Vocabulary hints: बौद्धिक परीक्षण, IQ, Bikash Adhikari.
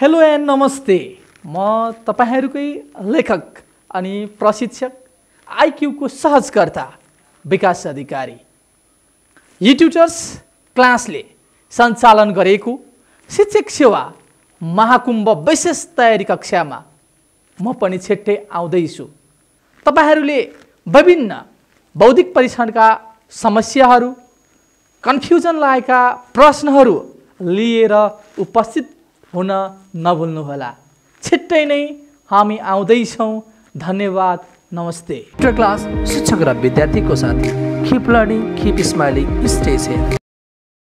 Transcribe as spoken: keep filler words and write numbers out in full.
Hello and नमस्ते म तपाईहरुकै लेखक अनि प्रशिक्षक आईक्यू को सहजकर्ता विकास अधिकारी। यी ट्युटर्स क्लासले सञ्चालन गरेको शिक्षक सेवा महाकुम्भ विशेष तयारी कक्षामा म पनि छिट्टै आउँदै छु। तपाईहरुले विभिन्न बौद्धिक परीक्षणका समस्याहरू कन्फ्युजन लागेका प्रश्नहरू लिएर उपस्थित हुन नभुल्नु होला। छिट्टै नै हामी आउँदै छौं। धन्यवाद। नमस्ते। ट्युटर क्लास शिक्षक र विद्यार्थीको साथी keep learning keep smiling stage है।